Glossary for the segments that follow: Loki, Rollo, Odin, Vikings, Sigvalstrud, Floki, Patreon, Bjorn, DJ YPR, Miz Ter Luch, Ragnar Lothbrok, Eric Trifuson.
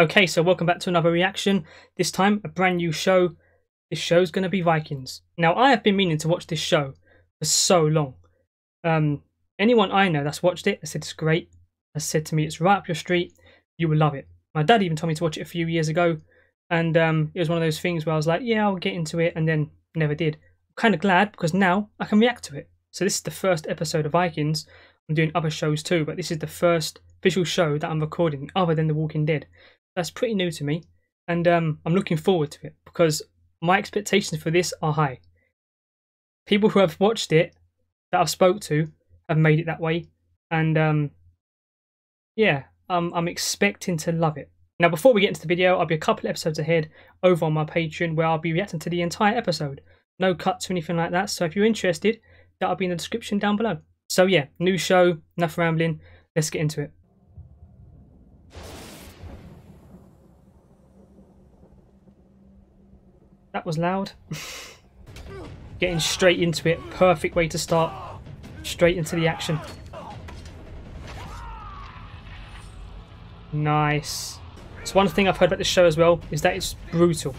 Okay, so welcome back to another reaction. This time, a brand new show. This show's going to be Vikings. Now, I have been meaning to watch this show for so long. Anyone I know that's watched it, I said it's great. I said to me, it's right up your street. You will love it. My dad even told me to watch it a few years ago. And it was one of those things where I was like, yeah, I'll get into it. And then never did. I'm kind of glad because now I can react to it. So this is the first episode of Vikings. I'm doing other shows too, but this is the first official show that I'm recording other than The Walking Dead. That's pretty new to me, and I'm looking forward to it because my expectations for this are high. People who have watched it that I've spoke to have made it that way, and yeah, I'm expecting to love it. Now, before we get into the video, I'll be a couple episodes ahead over on my Patreon where I'll be reacting to the entire episode, no cuts or anything like that. So if you're interested, that'll be in the description down below. So yeah, new show, enough rambling, let's get into it. That was loud. Getting straight into it. Perfect way to start. Straight into the action. Nice. So one thing I've heard about this show as well is that it's brutal.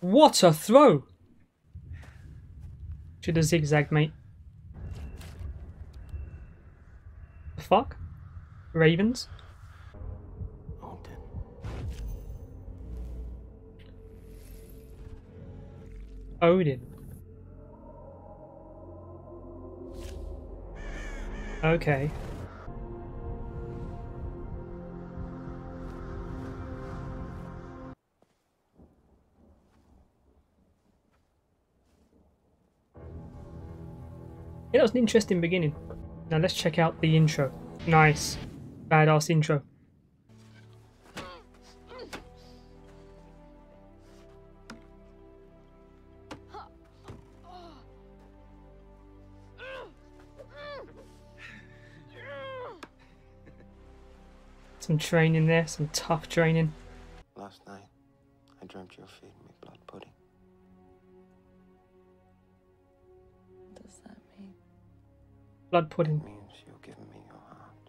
What a throw! Should have zigzagged, mate. The fuck? Ravens. Odin. Odin. Okay. Yeah, that was an interesting beginning. Now let's check out the intro. Nice. Badass intro. Some training there, some tough training. Last night, I dreamt you were feeding me blood pudding. What does that mean? Blood pudding. It means you're giving me your heart.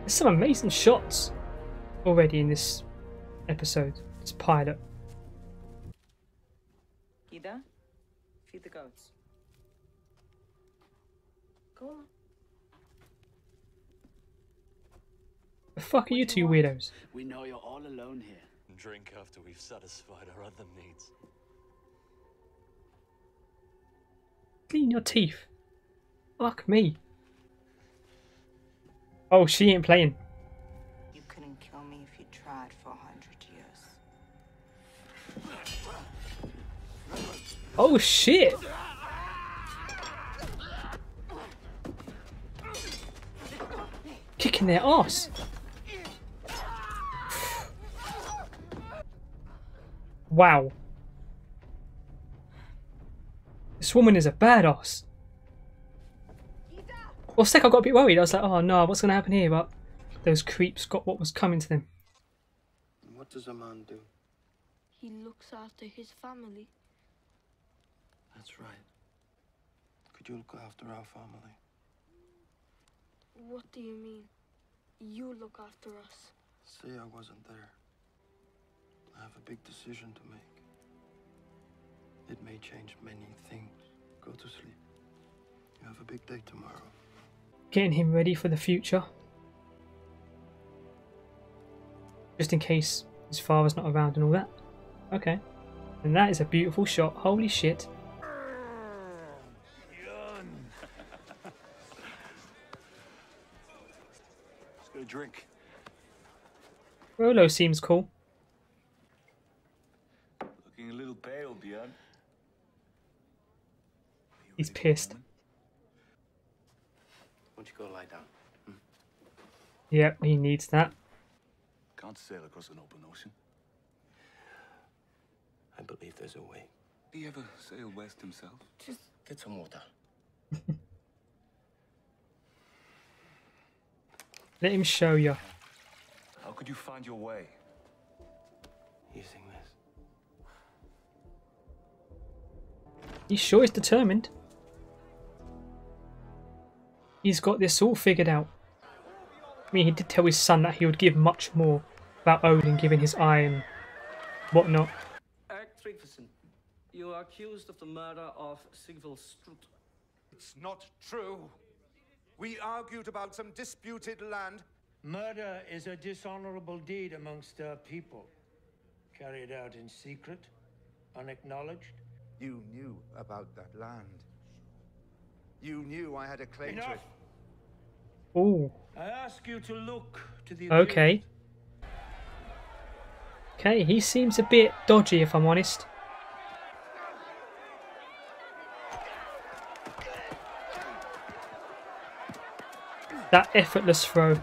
There's some amazing shots already in this episode, this pilot. Ida, feed the goats. Go on. The fuck are you two weirdos? We know you're all alone here. Drink after we've satisfied our other needs. Clean your teeth. Fuck me. Oh, she ain't playing. You couldn't kill me if you tried for 100 years. Oh shit! Kicking their ass. Wow. This woman is a badass. Well, sec, I got a bit worried. I was like, oh no, what's going to happen here? But those creeps got what was coming to them. What does a man do? He looks after his family. That's right. Could you look after our family? What do you mean? You look after us. Say I wasn't there. I have a big decision to make. It may change many things. Go to sleep. You have a big day tomorrow. Getting him ready for the future. Just in case his father's not around and all that. Okay. And that is a beautiful shot. Holy shit. Let's go drink. Rollo seems cool. Looking a little pale, Bjorn. He's pissed. You go lie down. Hmm? Yep, he needs that. Can't sail across an open ocean. I believe there's a way. Did he ever sail west himself? Just get some water. Let him show you. How could you find your way? Using this. He sure is determined. He's got this all figured out. I mean, he did tell his son that he would give much more about Odin giving his eye and whatnot. Eric Trifuson, you are accused of the murder of Sigvalstrud. It's not true. We argued about some disputed land. Murder is a dishonorable deed amongst our people. Carried out in secret, unacknowledged. You knew about that land. You knew I had a claim to it. Ooh. I ask you to look to the okay. Okay, he seems a bit dodgy if I'm honest. That effortless throw.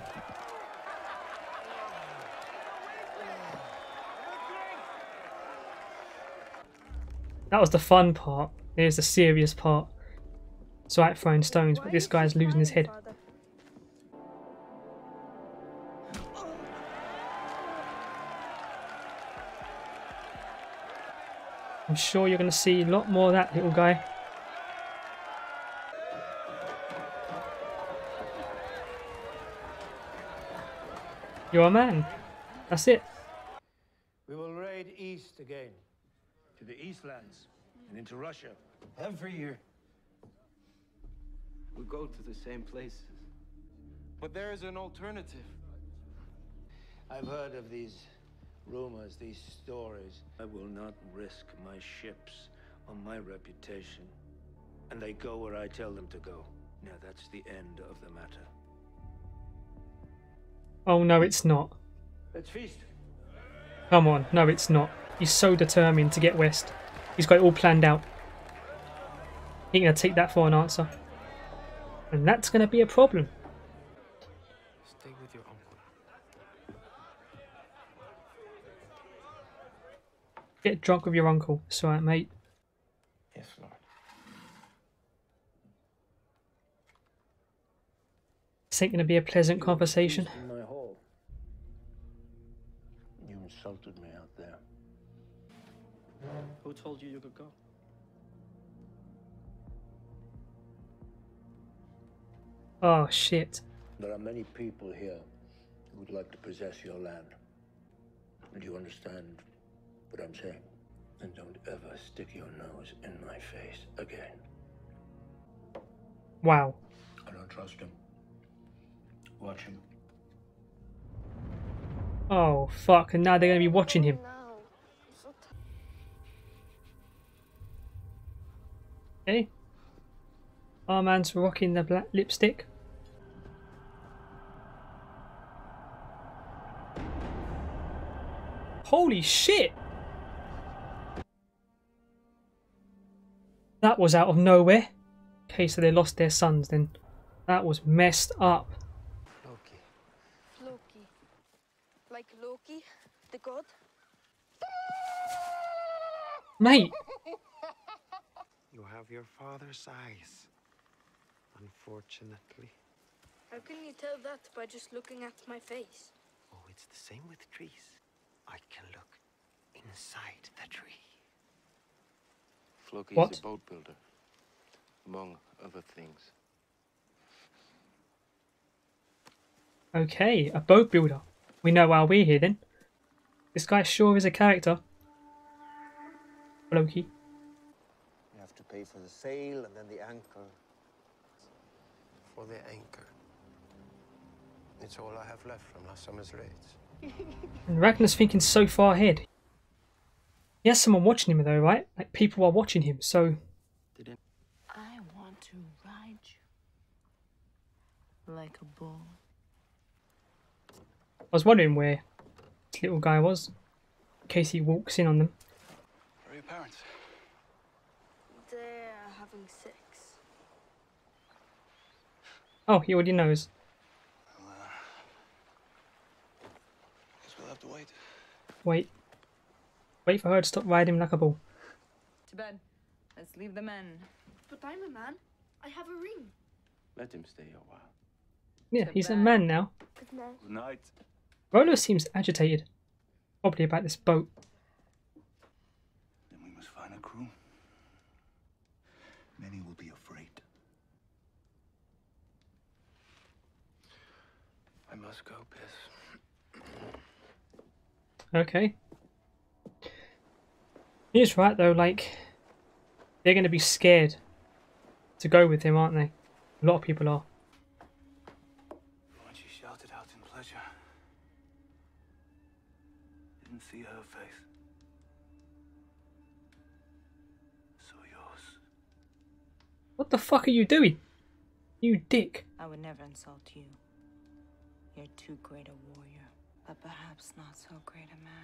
That was the fun part. Here's the serious part. It's like throwing stones, but this guy's losing his head. I'm sure you're going to see a lot more of that little guy. You're a man. That's it. We will raid east again. To the Eastlands and into Russia. Every year. We go to the same places. But there is an alternative. I've heard of these rumors, these stories. I will not risk my ships or my reputation. And they go where I tell them to go. Now that's the end of the matter. Oh, no, it's not. Let's feast. Come on. No, it's not. He's so determined to get west. He's got it all planned out. He ain't going to take that for an answer. And that's going to be a problem. Stay with your uncle. Get drunk with your uncle. It's alright, mate. Yes, Lord. This ain't going to be a pleasant conversation. Insulted me out there. Who told you you could go? Oh shit. There are many people here who would like to possess your land. Do you understand what I'm saying? And don't ever stick your nose in my face again. Wow. I don't trust him. Watch him. Oh fuck, and now they're going to be watching him. Okay. Our man's rocking the black lipstick. Holy shit! That was out of nowhere. Okay, so they lost their sons then. That was messed up. Like Loki, the god. Mate! You have your father's eyes, unfortunately. How can you tell that by just looking at my face? Oh, it's the same with trees. I can look inside the tree. Floki is a boat builder, among other things. Okay, a boat builder. We know why we're here then. This guy sure is a character. Floki. You have to pay for the sail and then the anchor. For the anchor. It's all I have left from last summer's raids. And Ragnar's thinking so far ahead. He has someone watching him though, right? Like people are watching him, so... I want to ride you. Like a bull. I was wondering where this little guy was, in case he walks in on them. Where are your parents? They're having sex. Oh, he already knows. Well, guess we'll have to wait. Wait for her to stop riding like a bull. To bed. Let's leave the men. But I'm a man. I have a ring. Let him stay a while. Yeah, he's a man now. Good night. Good night. Rollo seems agitated, probably about this boat. Then we must find a crew. Many will be afraid. I must go piss. Okay. He is right though, like, they're going to be scared to go with him, aren't they? A lot of people are. When she shouted out in pleasure, didn't see her face. Saw yours. What the fuck are you doing? You dick. I would never insult you. You're too great a warrior, but perhaps not so great a man.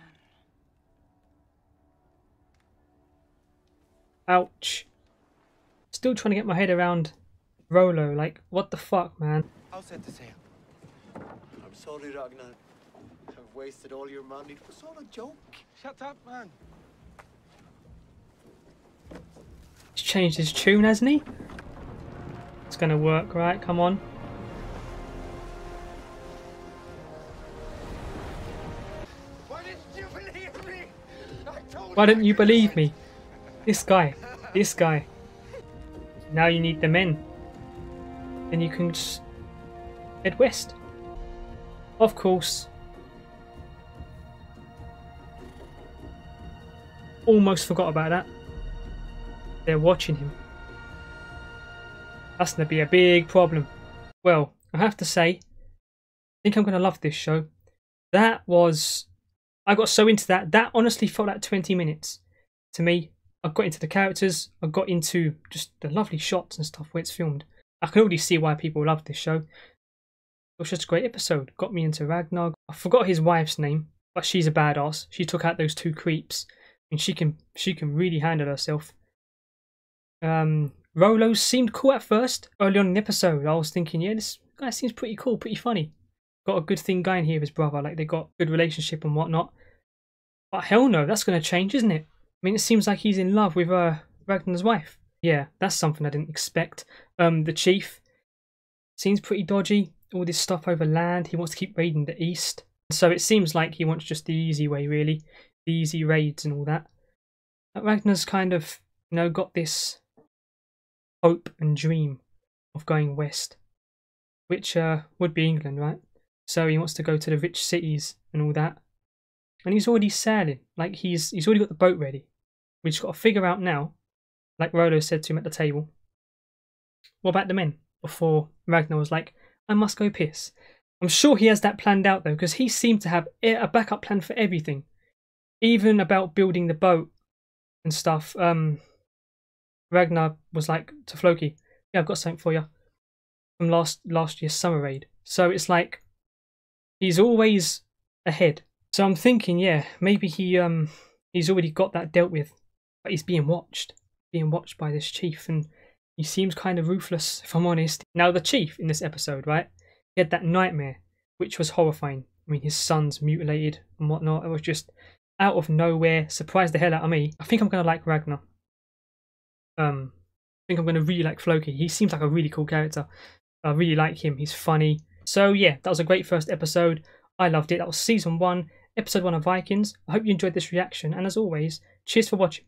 Ouch. Still trying to get my head around Rollo. Like, what the fuck, man? I'll set the sail. I'm sorry, Ragnar. I've wasted all your money. It was all a joke. Shut up, man. He's changed his tune, hasn't he? It's gonna work, right? Come on. Why didn't you believe me? Why didn't you believe me? This guy. Now you need the men. Then you can just head west. Of course. Almost forgot about that. They're watching him. That's going to be a big problem. Well, I have to say, I think I'm going to love this show. I got so into that. That honestly felt like 20 minutes to me. I got into the characters, I got into just the lovely shots and stuff where it's filmed. I can already see why people love this show. It was just a great episode. Got me into Ragnar. I forgot his wife's name, but she's a badass. She took out those two creeps. I mean, she can really handle herself. Rollo seemed cool at first. Early on in the episode, I was thinking, yeah, this guy seems pretty cool, pretty funny. Got a good thing going here with his brother. Like, they got a good relationship and whatnot. But hell no, that's going to change, isn't it? I mean, it seems like he's in love with Ragnar's wife. Yeah, that's something I didn't expect. The chief seems pretty dodgy. All this stuff over land. He wants to keep raiding the east. So it seems like he wants just the easy way, really. The easy raids and all that. But Ragnar's kind of, you know, got this hope and dream of going west. Which would be England, right? So he wants to go to the rich cities and all that. And he's already sailing. Like, he's already got the boat ready. We just got to figure out now, like Rollo said to him at the table, what about the men? Before Ragnar was like, I must go piss. I'm sure he has that planned out though, because he seemed to have a backup plan for everything, even about building the boat and stuff. Ragnar was like to Floki, yeah, I've got something for you from last year's summer raid. So it's like he's always ahead. So I'm thinking, yeah, maybe he's already got that dealt with, but he's being watched by this chief, and he seems kind of ruthless, if I'm honest. Now, the chief in this episode, right, he had that nightmare, which was horrifying. I mean, his son's mutilated and whatnot. It was just out of nowhere, surprised the hell out of me. I think I'm going to like Ragnar. I think I'm going to really like Floki. He seems like a really cool character. I really like him. He's funny. So, yeah, that was a great first episode. I loved it. That was season 1. Episode 1 of Vikings. I hope you enjoyed this reaction, and as always, cheers for watching.